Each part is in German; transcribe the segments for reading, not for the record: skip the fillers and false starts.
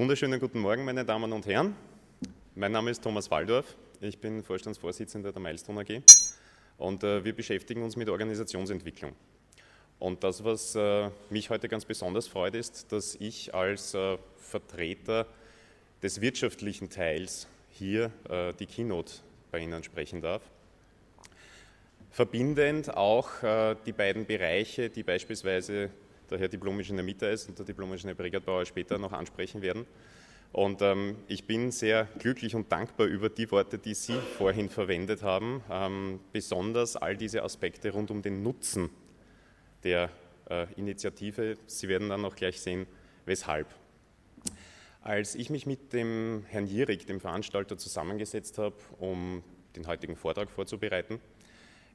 Wunderschönen guten Morgen, meine Damen und Herren. Mein Name ist Thomas Waldorf, ich bin Vorstandsvorsitzender der Milestone AG und wir beschäftigen uns mit Organisationsentwicklung. Und das, was mich heute ganz besonders freut, ist, dass ich als Vertreter des wirtschaftlichen Teils hier die Keynote bei Ihnen sprechen darf. Verbindend auch die beiden Bereiche, die beispielsweise der Herr Diplomische in der Mitte ist und der Diplomische Herr Brigadbauer später noch ansprechen werden. Und ich bin sehr glücklich und dankbar über die Worte, die Sie vorhin verwendet haben, besonders all diese Aspekte rund um den Nutzen der Initiative. Sie werden dann auch gleich sehen, weshalb. Als ich mich mit dem Herrn Jirig, dem Veranstalter, zusammengesetzt habe, um den heutigen Vortrag vorzubereiten,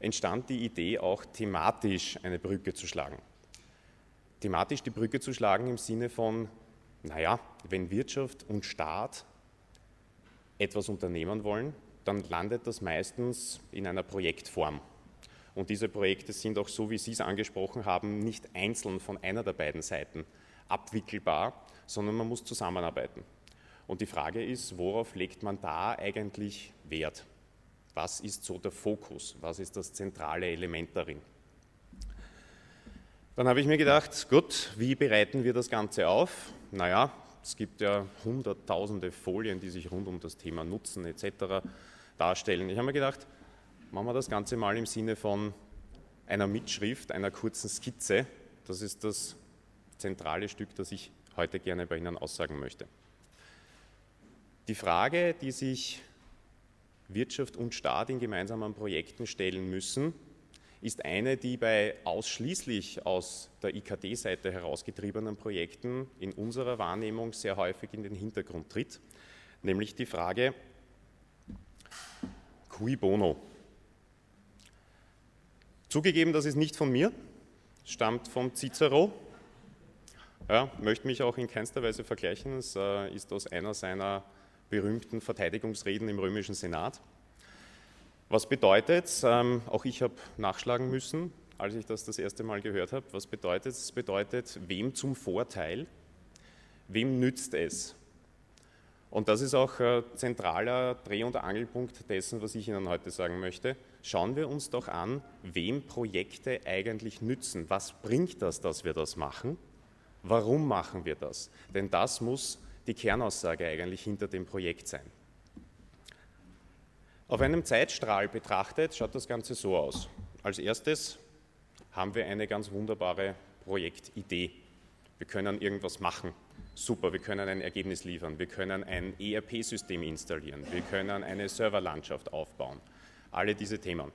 entstand die Idee, auch thematisch eine Brücke zu schlagen. Thematisch die Brücke zu schlagen im Sinne von, naja, wenn Wirtschaft und Staat etwas unternehmen wollen, dann landet das meistens in einer Projektform. Und diese Projekte sind auch so, wie Sie es angesprochen haben, nicht einzeln von einer der beiden Seiten abwickelbar, sondern man muss zusammenarbeiten. Und die Frage ist, worauf legt man da eigentlich Wert? Was ist so der Fokus? Was ist das zentrale Element darin? Dann habe ich mir gedacht, gut, wie bereiten wir das Ganze auf? Naja, es gibt ja hunderttausende Folien, die sich rund um das Thema Nutzen etc. darstellen. Ich habe mir gedacht, machen wir das Ganze mal im Sinne von einer Mitschrift, einer kurzen Skizze. Das ist das zentrale Stück, das ich heute gerne bei Ihnen aussagen möchte. Die Frage, die sich Wirtschaft und Staat in gemeinsamen Projekten stellen müssen, ist eine, die bei ausschließlich aus der IKT-Seite herausgetriebenen Projekten in unserer Wahrnehmung sehr häufig in den Hintergrund tritt, nämlich die Frage cui bono. Zugegeben, das ist nicht von mir, stammt von Cicero. Ja, möchte mich auch in keinster Weise vergleichen, es ist aus einer seiner berühmten Verteidigungsreden im römischen Senat. Was bedeutet es? Auch ich habe nachschlagen müssen, als ich das erste Mal gehört habe. Was bedeutet es? Es bedeutet, wem zum Vorteil, wem nützt es? Und das ist auch zentraler Dreh- und Angelpunkt dessen, was ich Ihnen heute sagen möchte. Schauen wir uns doch an, wem Projekte eigentlich nützen. Was bringt das, dass wir das machen? Warum machen wir das? Denn das muss die Kernaussage eigentlich hinter dem Projekt sein. Auf einem Zeitstrahl betrachtet schaut das Ganze so aus. Als erstes haben wir eine ganz wunderbare Projektidee. Wir können irgendwas machen. Super, wir können ein Ergebnis liefern. Wir können ein ERP-System installieren. Wir können eine Serverlandschaft aufbauen. Alle diese Themen.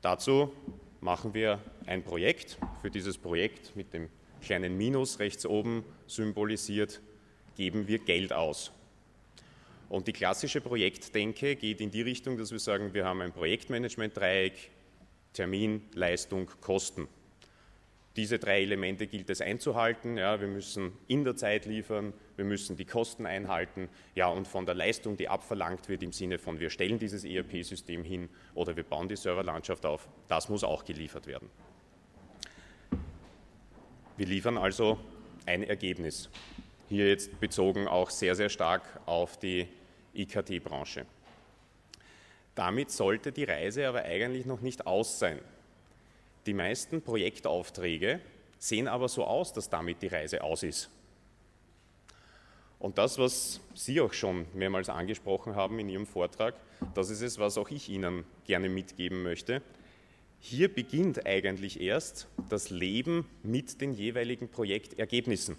Dazu machen wir ein Projekt. Für dieses Projekt mit dem kleinen Minus rechts oben symbolisiert, geben wir Geld aus. Und die klassische Projektdenke geht in die Richtung, dass wir sagen, wir haben ein Projektmanagement-Dreieck, Termin, Leistung, Kosten. Diese drei Elemente gilt es einzuhalten. Ja, wir müssen in der Zeit liefern, wir müssen die Kosten einhalten, ja, und von der Leistung, die abverlangt wird, im Sinne von, wir stellen dieses ERP-System hin oder wir bauen die Serverlandschaft auf, das muss auch geliefert werden. Wir liefern also ein Ergebnis. Hier jetzt bezogen auch sehr, sehr stark auf die IKT-Branche. Damit sollte die Reise aber eigentlich noch nicht aus sein. Die meisten Projektaufträge sehen aber so aus, dass damit die Reise aus ist. Und das, was Sie auch schon mehrmals angesprochen haben in Ihrem Vortrag, das ist es, was auch ich Ihnen gerne mitgeben möchte. Hier beginnt eigentlich erst das Leben mit den jeweiligen Projektergebnissen.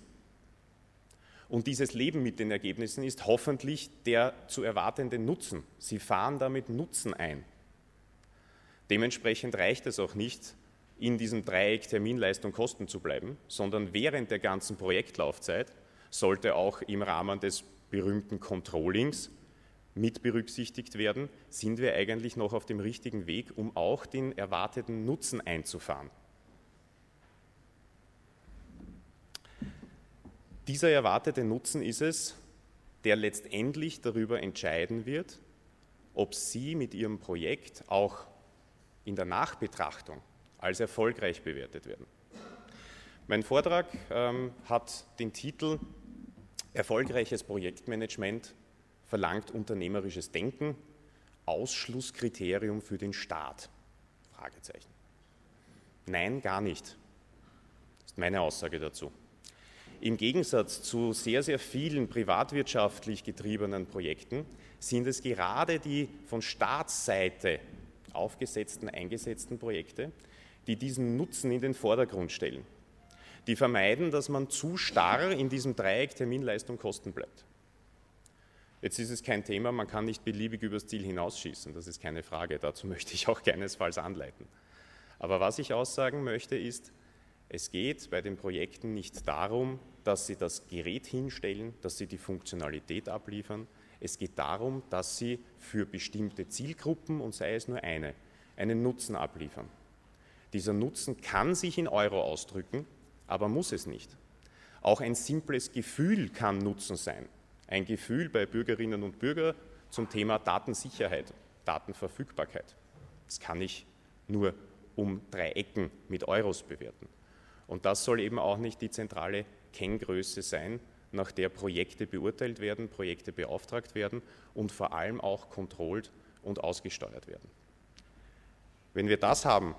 Und dieses Leben mit den Ergebnissen ist hoffentlich der zu erwartende Nutzen. Sie fahren damit Nutzen ein. Dementsprechend reicht es auch nicht, in diesem Dreieck Termin, Leistung, Kosten zu bleiben, sondern während der ganzen Projektlaufzeit sollte auch im Rahmen des berühmten Controllings mit berücksichtigt werden, sind wir eigentlich noch auf dem richtigen Weg, um auch den erwarteten Nutzen einzufahren. Dieser erwartete Nutzen ist es, der letztendlich darüber entscheiden wird, ob Sie mit Ihrem Projekt auch in der Nachbetrachtung als erfolgreich bewertet werden. Mein Vortrag hat den Titel Erfolgreiches Projektmanagement verlangt unternehmerisches Denken, Ausschlusskriterium für den Staat? Fragezeichen. Nein, gar nicht. Das ist meine Aussage dazu. Im Gegensatz zu sehr, sehr vielen privatwirtschaftlich getriebenen Projekten sind es gerade die von Staatsseite aufgesetzten, eingesetzten Projekte, die diesen Nutzen in den Vordergrund stellen. Die vermeiden, dass man zu starr in diesem Dreieck Termin, Leistung, Kosten bleibt. Jetzt ist es kein Thema, man kann nicht beliebig übers Ziel hinausschießen, das ist keine Frage, dazu möchte ich auch keinesfalls anleiten. Aber was ich aussagen möchte ist, es geht bei den Projekten nicht darum, dass sie das Gerät hinstellen, dass sie die Funktionalität abliefern. Es geht darum, dass sie für bestimmte Zielgruppen, und sei es nur eine, einen Nutzen abliefern. Dieser Nutzen kann sich in Euro ausdrücken, aber muss es nicht. Auch ein simples Gefühl kann Nutzen sein. Ein Gefühl bei Bürgerinnen und Bürgern zum Thema Datensicherheit, Datenverfügbarkeit. Das kann ich nur um 3 Ecken mit Euros bewerten. Und das soll eben auch nicht die zentrale Kenngröße sein, nach der Projekte beurteilt werden, Projekte beauftragt werden und vor allem auch kontrolliert und ausgesteuert werden. Wenn wir das haben,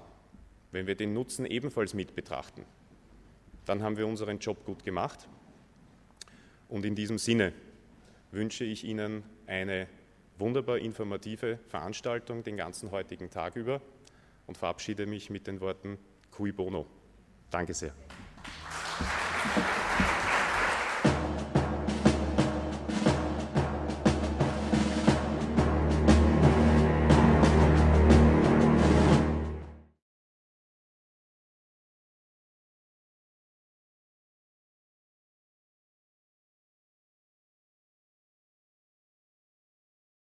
wenn wir den Nutzen ebenfalls mit betrachten, dann haben wir unseren Job gut gemacht. Und in diesem Sinne wünsche ich Ihnen eine wunderbar informative Veranstaltung den ganzen heutigen Tag über und verabschiede mich mit den Worten cui bono. Danke sehr.